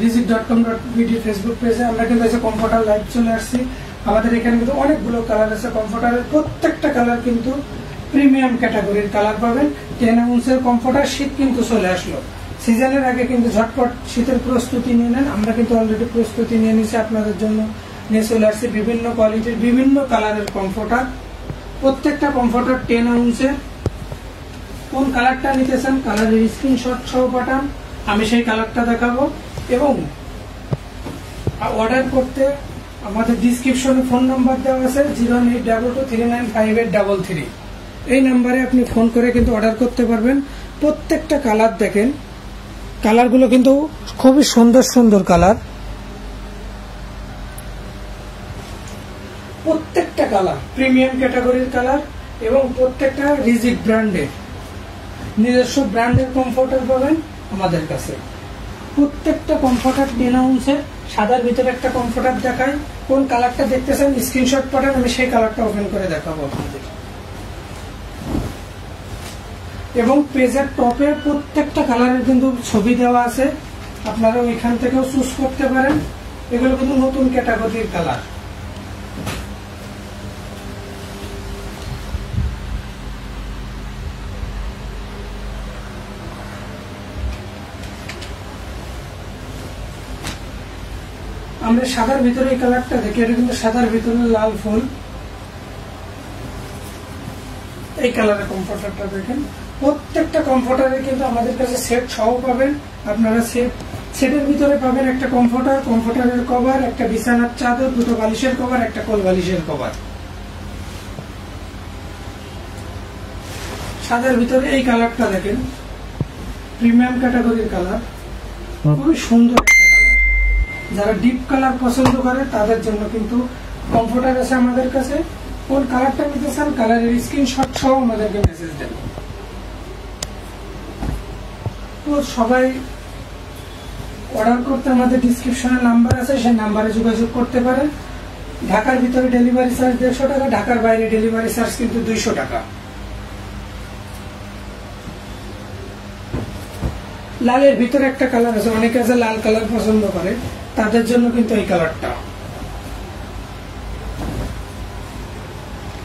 visit.com.bd Facebook पेजे আমরা কিন্তু এসে কমফর্টার লাইভ চলে আসছি। আমাদের এখানে কিন্তু অনেকগুলো কালার আছে কমফর্টারের, প্রত্যেকটা কালার কিন্তু প্রিমিয়াম ক্যাটাগরির কালার পাবেন। 10 আউন্সের কমফর্টার শীত কিন্তু চলে আসলো, সিজনের আগে কিন্তু ঝটপট শীতের প্রস্তুতি নিয়ে নেন। আমরা কিন্তু অলরেডি প্রস্তুতি নিয়ে নিয়েছি, আপনাদের জন্য নিয়ে চলে আসছি বিভিন্ন কোয়ালিটির বিভিন্ন কালারের কমফর্টার। প্রত্যেকটা কমফর্টার 10 আউন্সের। কোন কালারটা নিতে চান কালারের স্ক্রিনশট সহ পাঠান, আমি সেই কালারটা দেখাবো। এবং অর্ডার করতে আমাদের ডিসক্রিপশনে ফোন নাম্বার দেওয়া আছে 09822395833, এই নাম্বারে আপনি ফোন করে কিন্তু অর্ডার করতে পারবেন। প্রত্যেকটা কালার দেখেন, কালারগুলো কিন্তু খুবই সুন্দর সুন্দর কালার। প্রত্যেকটা কালার প্রিমিয়াম ক্যাটাগরির কালার এবং প্রত্যেকটা রিজিক ব্র্যান্ডের নিজস্ব ব্র্যান্ডের কমফর্টার পাবেন আমাদের কাছে। প্রত্যেকটা কমফর্টার ডিনাউন্সের। সাদার ভিতরে একটা কমফর্টার দেখাই, কোন কালারটা দেখতেছেন স্ক্রিনশট পাঠান, আমি সেই কালারটা ওপেন করে দেখাবো আপনাদের। এবং পেজের টপে প্রত্যেকটা কালারের কিন্তু ছবি দেওয়া আছে, আপনারা ওইখান থেকেও চুজ করতে পারেন। এগুলো কিন্তু নতুন ক্যাটাগরির কালার। আমরা সাদার ভিতরে এই কালারটা দেখি, এটা কিন্তু সাদার ভিতরে লাল ফুল, এই কালারের কমফর্টারটা দেখেন। প্রত্যেকটা কমফর্টারে কিন্তু আমাদের কাছে সেট সহ পাবেন আপনারা। সেটের ভিতরে পাবেন একটা কমফর্টার, কমফর্টারের কভার, একটা বিছানার চাদর, দুটো বালিশের কভার, একটা কোল বালিশের কভার। সাদার ভিতরে এই কালারটা দেখেন, প্রিমিয়াম ক্যাটাগরির কালার, খুবই সুন্দর। যারা ডিপ কালার পছন্দ করে তাদের জন্য কিন্তু কমফর্টার আছে আমাদের কাছে। কোন কালারটা নিতে চান কালারের স্ক্রিনশট সহ আমাদেরকে মেসেজ দেন। সবাই অর্ডার করতে আমাদের ডিসক্রিপশনে নাম্বার আছে, সেই নাম্বারে যোগাযোগ করতে পারেন। ঢাকার ভিতরে ডেলিভারি চার্জ 150 টাকা, ঢাকার বাইরে ডেলিভারি চার্জ কিন্তু 200 টাকা। লালের ভিতরে একটা কালার আছে, অনেকে আছে লাল কালার পছন্দ করে তাদের জন্য কিন্তু এই কালারটা।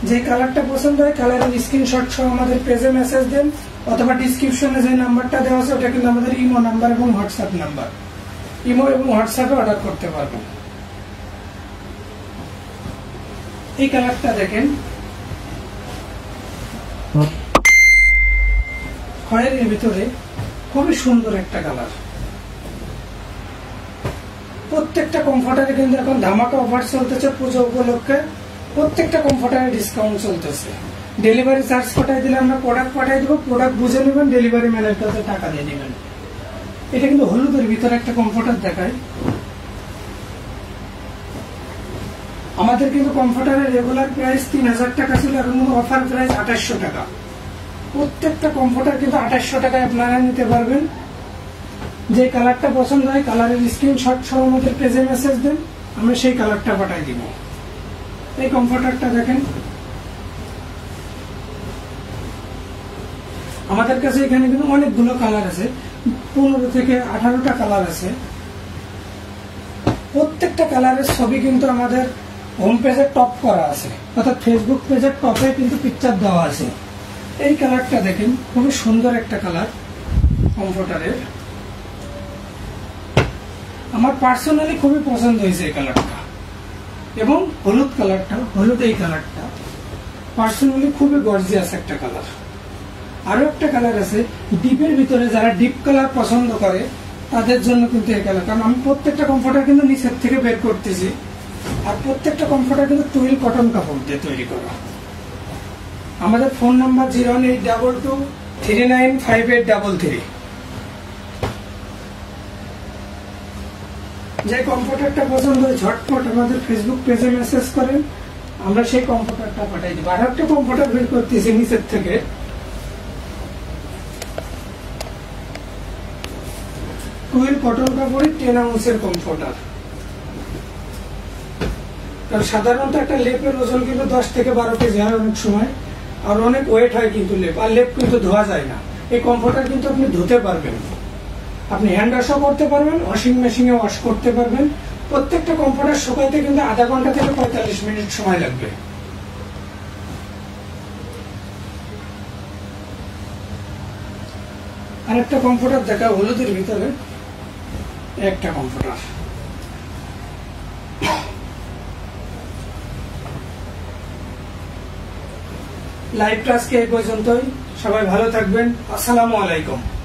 যে কালারটা পছন্দ হয় কালারের স্ক্রিনশট সহ আমাদের পেজে মেসেজ দেন, অথবা ডিসক্রিপশনে যে নাম্বারটা দেওয়া আছে ওটা কিন্তু আমাদের ইমো নাম্বার এবং হোয়াটসঅ্যাপ নাম্বার। ইমো এবং হোয়াটসঅ্যাপে অর্ডার করতে পারবেন। এই কালারটা দেখেন, খয়েরির ভিতরে খুবই সুন্দর একটা কালার। প্রত্যেকটা কমফর্টারে কিন্তু এখন ধামাকা অফার চলতেছে পুজো উপলক্ষে, প্রত্যেকটা কমফর্টারে ডিসকাউন্ট চলতেছে। ডেলিভারি চার্জ পাঠাই দিলে আমরা প্রোডাক্ট পাঠিয়ে দেবো, প্রোডাক্ট বুঝে নেবেন, ডেলিভারি ম্যানের কাছে টাকা দিয়ে নেবেন। এটা কিন্তু হলুদের ভিতরে একটা কমফর্টার দেখায়। আমাদের কিন্তু কমফর্টারের রেগুলার প্রাইস 3000 টাকা ছিল, এখন অফার প্রাইস 2800 টাকা। প্রত্যেকটা কমফর্টার কিন্তু 2800 টাকায় আপনারা নিতে পারবেন। যে কালারটা পছন্দ হয় কালারের স্ক্রিনশট সহ আমাদের পেজে মেসেজ দেন, আমরা সেই কালারটা পাঠিয়ে দিব। এই কমফর্টারটা দেখেন, আমাদের কাছে এখানে কিন্তু অনেকগুলো কালার আছে, 15 থেকে 18টা কালার আছে। প্রত্যেকটা কালারের ছবি কিন্তু আমাদের হোম পেজে টপ করা আছে, অর্থাৎ ফেসবুক পেজের টপে কিন্তু পিকচার দেওয়া আছে। এই কালারটা দেখেন, খুবই সুন্দর একটা কালার কমফর্টারের। আমার পার্সোনালি খুবই পছন্দ হয়েছে এই কালারটা এবং হলুদ কালারটা। হলুদ এই কালারটা পার্সোনালি খুবই গর্জিয়াস একটা কালার। আরো একটা কালার আছে ডিপের ভিতরে, যারা ডিপ কালার পছন্দ করে তাদের জন্য কিন্তু এই কালার। কারণ আমি প্রত্যেকটা কমফর্টার কিন্তু নিচের থেকে বের করতেছি, আর প্রত্যেকটা কমফর্টার কিন্তু টুইল কটন কাপড় দিয়ে তৈরি করা। আমাদের ফোন নাম্বার 09822395833। যে কম্পিউটারটা পছন্দ হয় ঝটপট আমাদের ফেসবুক পেজে মেসেজ করেন, আমরা সেই কম্পিউটারটা পাঠাই দিব। আর একটা কম্পিউটার বের করতেছি নিচের থেকে, টুইল কটন কাপড়ের 10 আউন্সের কম্পিউটার। কারণ সাধারণত একটা লেপের ওজন কিন্তু 10 থেকে 12 কেজি হয় অনেক সময়, আর অনেক ওয়েট হয় কিন্তু লেপ। আর লেপ কিন্তু ধোয়া যায় না, এই কমফর্টার কিন্তু আপনি ধুতে পারবেন। আপনি হ্যান্ড ওয়াশও করতে পারবেন, ওয়াশিং মেশিনে ওয়াশ করতে পারবেন। প্রত্যেকটা কম্পিউটার শুকাইতে কিন্তু আধা ঘন্টা থেকে ৪৫ মিনিট সময় লাগবে। আরেকটা কম্পিউটার দেখা হলুদের ভিতরে একটা কম্পিউটার, লাইভটা আজকে এই পর্যন্তই। সবাই ভালো থাকবেন। আসসালামু আলাইকুম।